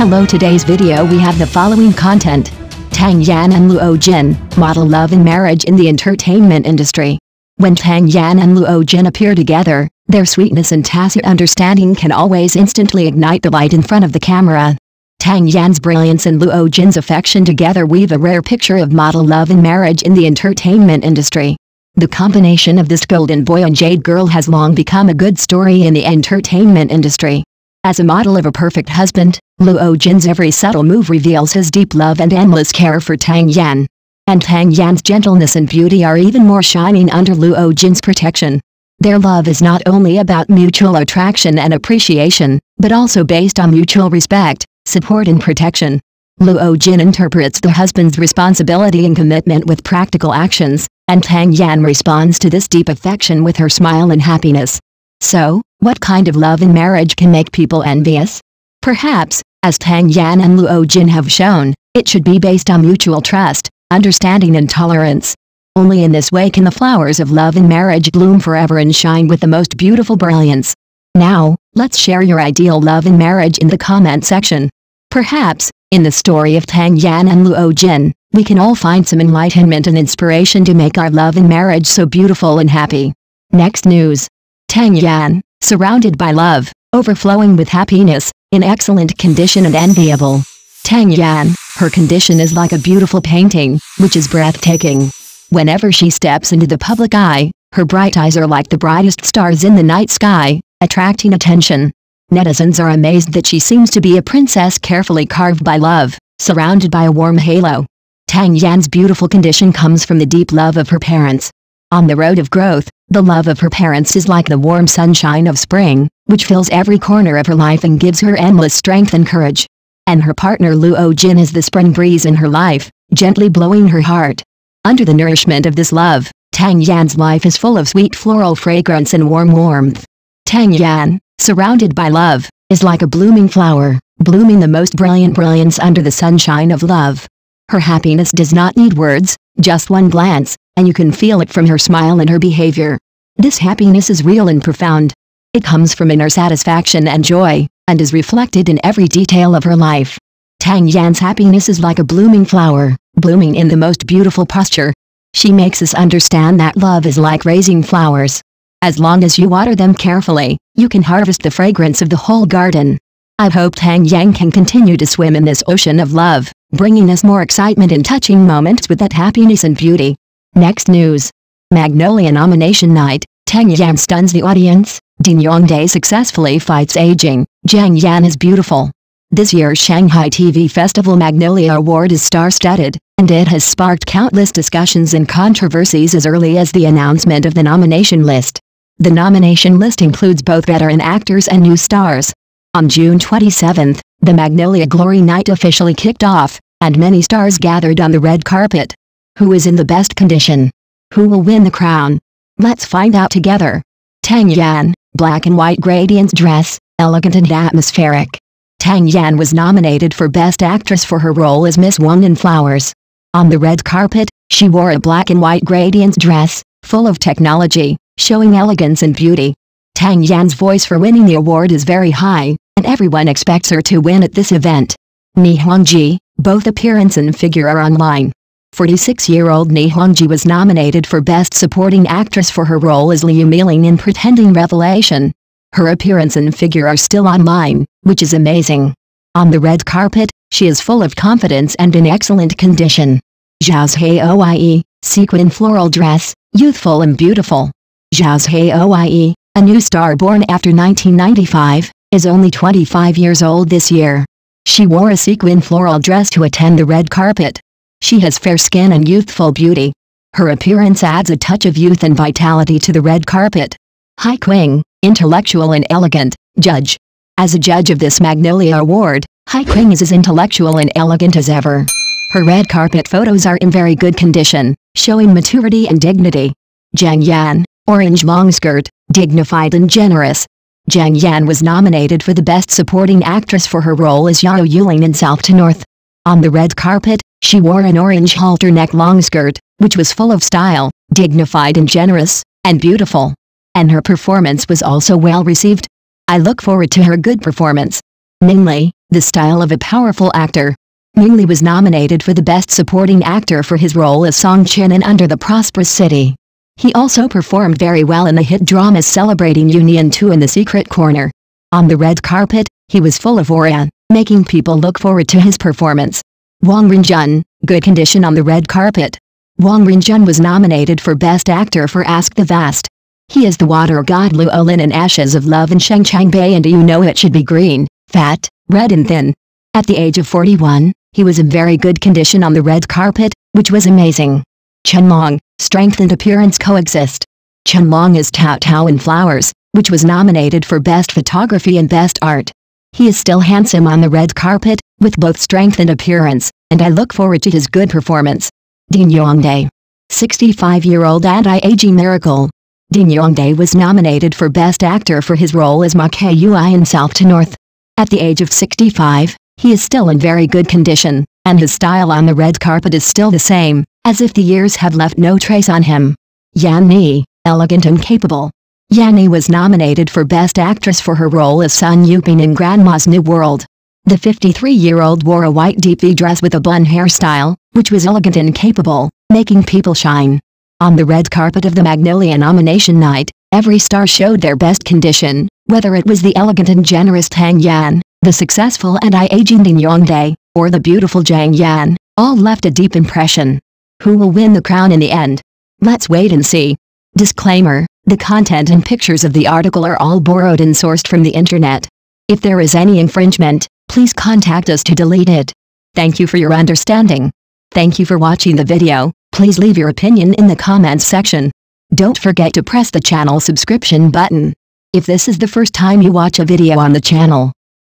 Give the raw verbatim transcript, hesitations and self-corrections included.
Hello, today's video we have the following content. Tang Yan and Luo Jin, model love and marriage in the entertainment industry. When Tang Yan and Luo Jin appear together, their sweetness and tacit understanding can always instantly ignite the light in front of the camera. Tang Yan's brilliance and Luo Jin's affection together weave a rare picture of model love and marriage in the entertainment industry. The combination of this golden boy and jade girl has long become a good story in the entertainment industry. As a model of a perfect husband, Luo Jin's every subtle move reveals his deep love and endless care for Tang Yan. And Tang Yan's gentleness and beauty are even more shining under Luo Jin's protection. Their love is not only about mutual attraction and appreciation, but also based on mutual respect, support and protection. Luo Jin interprets the husband's responsibility and commitment with practical actions, and Tang Yan responds to this deep affection with her smile and happiness. So, what kind of love and marriage can make people envious? Perhaps, as Tang Yan and Luo Jin have shown, it should be based on mutual trust, understanding and tolerance. Only in this way can the flowers of love and marriage bloom forever and shine with the most beautiful brilliance. Now, let's share your ideal love and marriage in the comment section. Perhaps, in the story of Tang Yan and Luo Jin, we can all find some enlightenment and inspiration to make our love and marriage so beautiful and happy. Next news. Tang Yan, surrounded by love, overflowing with happiness, in excellent condition and enviable. Tang Yan, her condition is like a beautiful painting, which is breathtaking. Whenever she steps into the public eye, her bright eyes are like the brightest stars in the night sky, attracting attention. Netizens are amazed that she seems to be a princess carefully carved by love, surrounded by a warm halo. Tang Yan's beautiful condition comes from the deep love of her parents. On the road of growth, the love of her parents is like the warm sunshine of spring, which fills every corner of her life and gives her endless strength and courage. And her partner Luo Jin is the spring breeze in her life, gently blowing her heart. Under the nourishment of this love, Tang Yan's life is full of sweet floral fragrance and warm warmth. Tang Yan, surrounded by love, is like a blooming flower, blooming the most brilliant brilliance under the sunshine of love. Her happiness does not need words, just one glance, and you can feel it from her smile and her behavior. This happiness is real and profound. It comes from inner satisfaction and joy, and is reflected in every detail of her life. Tang Yan's happiness is like a blooming flower, blooming in the most beautiful posture. She makes us understand that love is like raising flowers. As long as you water them carefully, you can harvest the fragrance of the whole garden. I hope Tang Yan can continue to swim in this ocean of love, bringing us more excitement and touching moments with that happiness and beauty. Next news. Magnolia nomination night, Tang Yan stuns the audience, Ding Yongdai successfully fights aging, Jiang Yan is beautiful. This year's Shanghai T V Festival Magnolia Award is star-studded, and it has sparked countless discussions and controversies as early as the announcement of the nomination list. The nomination list includes both veteran actors and new stars. On June twenty-seventh, the Magnolia Glory Night officially kicked off, and many stars gathered on the red carpet. Who is in the best condition? Who will win the crown? Let's find out together. Tang Yan, black and white gradient dress, elegant and atmospheric. Tang Yan was nominated for Best Actress for her role as Miss Wang in Flowers. On the red carpet, she wore a black and white gradient dress, full of technology, showing elegance and beauty. Tang Yan's voice for winning the award is very high, and everyone expects her to win at this event. Ni Hongjie, both appearance and figure are online. forty-six-year-old Ni Hongjie was nominated for Best Supporting Actress for her role as Liu Miling in Pretending Revelation. Her appearance and figure are still online, which is amazing. On the red carpet, she is full of confidence and in excellent condition. Zhao Zhe'ou, ie, sequin floral dress, youthful and beautiful. Zhao Zhe'ou, ie, a new star born after nineteen ninety-five, is only twenty-five years old this year. She wore a sequin floral dress to attend the red carpet. She has fair skin and youthful beauty. Her appearance adds a touch of youth and vitality to the red carpet. Hai Qing, intellectual and elegant, judge. As a judge of this Magnolia Award, Hai Qing is as intellectual and elegant as ever. Her red carpet photos are in very good condition, showing maturity and dignity. Jiang Yan, orange long skirt, dignified and generous. Jiang Yan was nominated for the Best Supporting Actress for her role as Yao Yuling in South to North. On the red carpet, she wore an orange halter neck long skirt, which was full of style, dignified and generous, and beautiful. And her performance was also well received. I look forward to her good performance. Ming Li, the style of a powerful actor. Ming Li was nominated for the Best Supporting Actor for his role as Song Chen in Under the Prosperous City. He also performed very well in the hit dramas Celebrating Union two and The Secret Corner. On the red carpet, he was full of aura, making people look forward to his performance. Wang Ruijun, good condition on the red carpet. Wang Ruijun was nominated for Best Actor for Ask the Vast. He is the water god Luo Jin in Ashes of Love in Shang Chang Bay, and you know it should be green, fat, red and thin. At the age of forty-one, he was in very good condition on the red carpet, which was amazing. Chen Long, strength and appearance coexist. Chen Long is Tao Tao in Flowers, which was nominated for Best Photography and Best Art. He is still handsome on the red carpet, with both strength and appearance, and I look forward to his good performance. Ding Yongdai, sixty-five-year-old anti-aging miracle. Ding Yongdai was nominated for Best Actor for his role as Ma Kai Yui in South to North. At the age of sixty-five, he is still in very good condition, and his style on the red carpet is still the same, as if the years have left no trace on him. Yan Ni, elegant and capable. Yan Ni was nominated for Best Actress for her role as Sun Yuping in Grandma's New World. The fifty-three-year-old wore a white deep V dress with a blonde hairstyle, which was elegant and capable, making people shine. On the red carpet of the Magnolia nomination night, every star showed their best condition, whether it was the elegant and generous Tang Yan, the successful anti-aging Ding Yongdai, or the beautiful Jiang Yan, all left a deep impression. Who will win the crown in the end? Let's wait and see. Disclaimer: the content and pictures of the article are all borrowed and sourced from the internet. If there is any infringement, please contact us to delete it. Thank you for your understanding. Thank you for watching the video. Please leave your opinion in the comments section. Don't forget to press the channel subscription button. If this is the first time you watch a video on the channel,